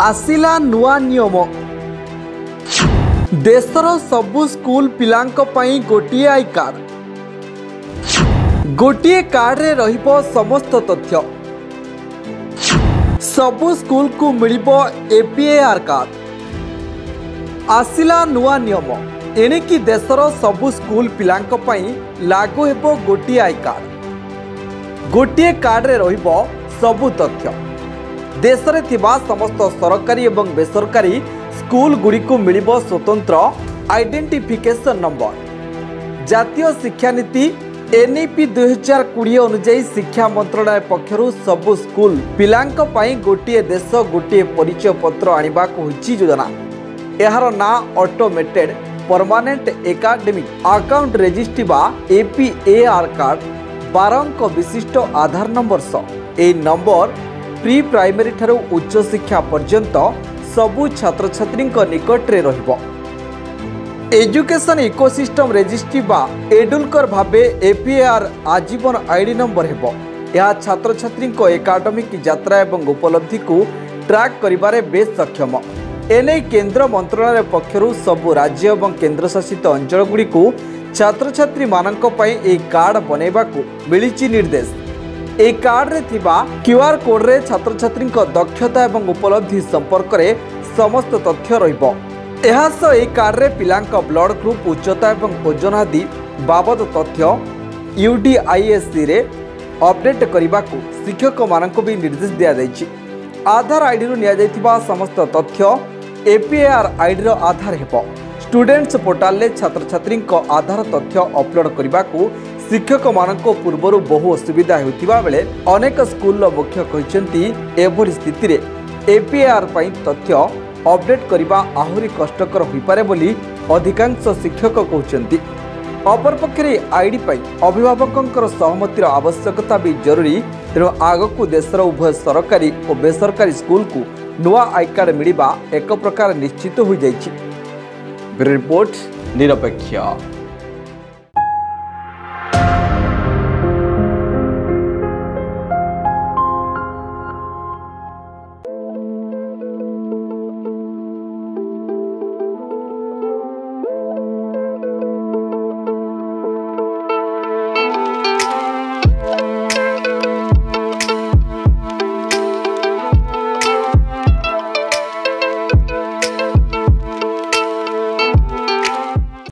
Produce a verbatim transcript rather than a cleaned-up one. आसिला नुआ नियम। देशर सबु स्कूल पिलांक पाई गोटे आई कार्ड, गोटे कार्ड रे रहिबो समस्त तथ्य। सबु स्कूल को मिलिबो A P A R card. आसिला नुआ नियम एणिकी देशर सबु स्कूल पिलांक पाई लागू हेबो गोटे आई कार्ड, गोटे कार्ड रे रहिबो सबु तथ्य। देश रे थिबा समस्त सरकारी एवं बेसरकारी स्कूल गुड़ी को मिलिबो स्वतंत्र आइडेंटिफिकेशन नंबर। जातीय शिक्षा नीति एन ई पी दुई हजार कोड़े अनुजाई शिक्षा मंत्रालय पक्षरु सबु स्कूल पिलांक पाई गोटे देश गोटे परिचय पत्र आनिबा को होची योजना। एहार ना automated permanent academic account registry बा A P A R card. बारह अंक विशिष्ट आधार नंबर सह ए नंबर प्री प्राइमरी ठारू उच्च शिक्षा पर्यंत सबु छात्र छात्री निकट रे रहिबो। एजुकेशन इकोसिस्टम रेजिस्ट्री बा एडुलकर भाबे ए पी ए आर आजीवन आईडी नंबर हेबो। यह छात्र छात्री एकाडेमिक यात्रा एवं उपलब्धि को ट्रैक करिबारे बेस सक्षम। एने केंद्र मंत्रालय पक्षरु सबु राज्य एवं केन्द्रशासित अंचल गुड़ी को छात्र छात्री माननक पई ए कार्ड बनेबा को मिलिची निर्देश। ए कार्ड रे थिबा क्यूआर कोड रे छात्र छात्री दक्षता एवं उपलब्धि संपर्क रे समस्त तथ्य रहिबो। एहा सो ए कार्ड रे पिलांक ब्लड ग्रुप, उच्चता एवं ओजन आदि बाबद तथ्य U D I S C रे अपडेट करबा को शिक्षक माननक भी निर्देश दिया जायछि। आधार आईडी रु निया जायथिबा समस्त तथ्य A P A R ID रो आधार हेबो। स्टूडेंट्स पोर्टाल रे छात्र छात्री आधार तथ्य अपलोड करबा को शिक्षक माननक पूर्वरु बहु असुविधा होतिबा बेले अनेक स्कूल रो मुख्य कहचंती एभरि स्थिति रे ए पी ए आर पई तथ्य अपडेट करबा आहुरी कष्टकर होई पारे बोली अधिकांश शिक्षक कहचंती। अपरपक्षे आईडी पई अभिभावकंकर सहमतिर आवश्यकता भी जरूरी। तेणु आगकू देशर उभय सरकारी और बेसरकारी स्कूल को नुआ आई कार्ड मिलवा एक प्रकार निश्चित हो जाइछि। रिपोर्ट निरपेक्ष।